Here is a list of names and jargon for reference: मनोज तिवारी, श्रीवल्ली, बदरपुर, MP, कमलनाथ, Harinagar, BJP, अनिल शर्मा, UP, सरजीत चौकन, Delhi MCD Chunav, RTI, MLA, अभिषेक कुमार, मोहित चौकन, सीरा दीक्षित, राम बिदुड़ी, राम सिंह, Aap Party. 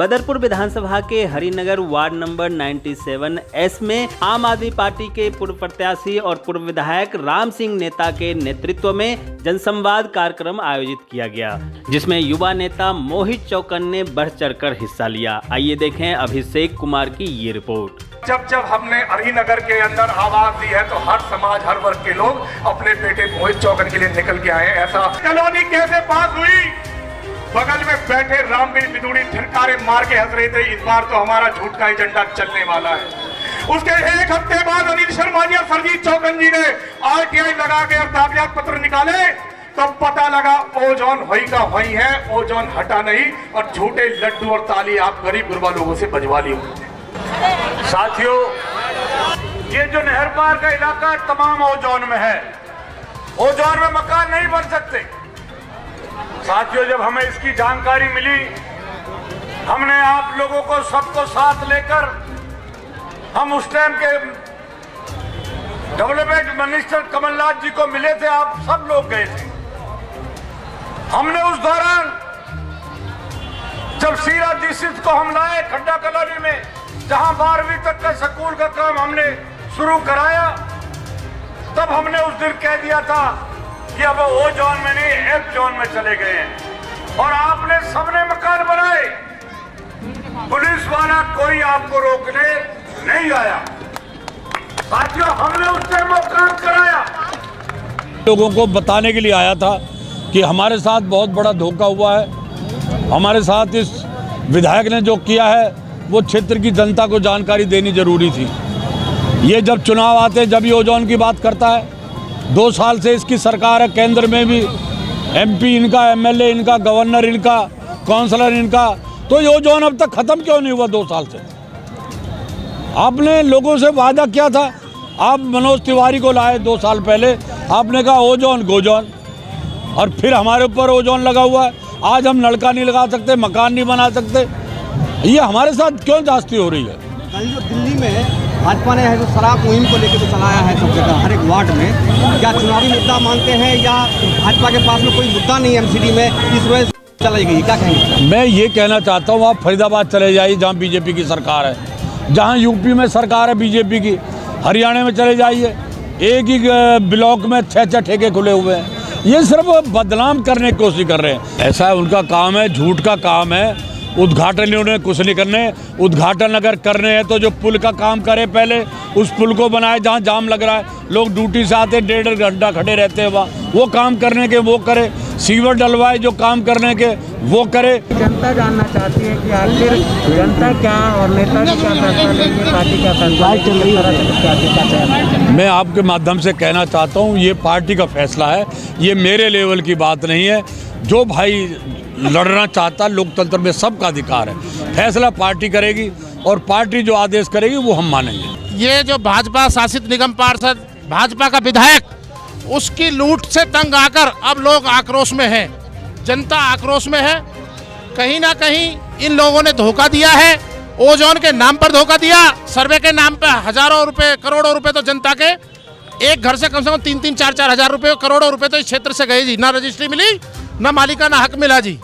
बदरपुर विधानसभा के Harinagar ward number 97 S में आम आदमी पार्टी के पूर्व प्रत्याशी और पूर्व विधायक राम सिंह नेता के नेतृत्व में जनसंवाद कार्यक्रम आयोजित किया गया, जिसमें युवा नेता मोहित चौकन ने बढ़ चढ़कर हिस्सा लिया। आइए देखें अभिषेक कुमार की ये रिपोर्ट। जब हमने हरिनगर के अंदर आवाज दी है तो हर समाज, हर वर्ग के लोग अपने बेटे मोहित चौकन के लिए निकल के आए। ऐसा कॉलोनी कैसे पास हुई, बगल में बैठे राम बिदुड़ी ठिकारे मार के हंस रहे थे। इस बार तो हमारा झूठ का एजेंडा चलने वाला है। उसके एक हफ्ते बाद अनिल शर्मा जी और सरजीत चौकन जी ने RTI लगा के और कागजात पत्र निकाले तो पता लगा ओजोन वही का वही है, ओजोन हटा नहीं और झूठे लड्डू और ताली आप गरीब गुरबा लोगों से बजवा ली। साथियों, ये जो नहर पार का इलाका तमाम ओजोन में है, ओजोन में मकान नहीं बन सकते। साथियों, जब हमें इसकी जानकारी मिली, हमने आप लोगों को सबको साथ लेकर हम उस टाइम के डेवलपमेंट मिनिस्टर कमलनाथ जी को मिले थे, आप सब लोग गए थे। हमने उस दौरान जब सीरा दीक्षित को हम लाए खड्डा कॉलोनी में, जहां 12वीं तक का स्कूल का काम हमने शुरू कराया, तब हमने उस दिन कह दिया था कि अब ओ जोन में नहीं, एफ जोन में चले गए हैं। और आपने सबने मकान बनाए, पुलिस वाला कोई आपको रोकने नहीं आया। साथियों, हमने उससे मकान कराया। लोगों को बताने के लिए आया था कि हमारे साथ बहुत बड़ा धोखा हुआ है। हमारे साथ इस विधायक ने जो किया है वो क्षेत्र की जनता को जानकारी देनी जरूरी थी। ये जब चुनाव आते जब ये ओजोन की बात करता है। 2 साल से इसकी सरकार है, केंद्र में भी MP इनका, MLA इनका, गवर्नर इनका, काउंसलर इनका, तो ये ओजोन अब तक ख़त्म क्यों नहीं हुआ? 2 साल से आपने लोगों से वादा किया था। आप मनोज तिवारी को लाए 2 साल पहले, आपने कहा ओजोन गोजोन, और फिर हमारे ऊपर ओजोन लगा हुआ है। आज हम नलका नहीं लगा सकते, मकान नहीं बना सकते। ये हमारे साथ क्यों जास्ती हो रही है? कल जो दिल्ली में भाजपा ने है जो शराब मुहिम को लेकर चलाया है सब जगह, हर एक वार्ड में, क्या चुनावी मुद्दा मानते हैं या भाजपा के पास में कोई मुद्दा नहीं है MCD में, इस वजह से चलाई गई? क्या कहेंगे? मैं ये कहना चाहता हूँ, आप फरीदाबाद चले जाइए जहाँ BJP की सरकार है, जहाँ UP में सरकार है BJP की, हरियाणा में चले जाइए, एक ही ब्लॉक में 6-6 ठेके खुले हुए हैं। ये सिर्फ बदनाम करने की कोशिश कर रहे हैं। ऐसा उनका काम है, झूठ का काम है। उद्घाटन उन्हें कुछ नहीं करने, उद्घाटन अगर करने हैं तो जो पुल का काम करे पहले उस पुल को बनाए जहाँ जाम लग रहा है, लोग ड्यूटी से आते 1.5 घंटा खड़े रहते हैं वहाँ, वो काम करने के वो करे, सीवर डलवाए जो काम करने के वो करे। जनता जानना चाहती है कि आखिर जनता क्या और नेता क्या पार्टी क्या। मैं आपके माध्यम से कहना चाहता हूँ, ये पार्टी का फैसला है, ये मेरे लेवल की बात नहीं है। जो भाई लड़ना चाहता, लोकतंत्र में सबका अधिकार है, फैसला पार्टी करेगी और पार्टी जो आदेश करेगी वो हम मानेंगे। ये जो भाजपा शासित निगम पार्षद, भाजपा का विधायक, उसकी लूट से तंग आकर अब लोग आक्रोश में हैं, जनता आक्रोश में है। कहीं ना कहीं इन लोगों ने धोखा दिया है, ओजोन के नाम पर धोखा दिया, सर्वे के नाम पर हजारों रुपये, करोड़ों रुपये तो जनता के एक घर से कम 3-3, 4-4 हजार रुपये, करोड़ों रुपये तो इस क्षेत्र से गए जी, ना रजिस्ट्री मिली, ना मालिकाना हक मिला जी।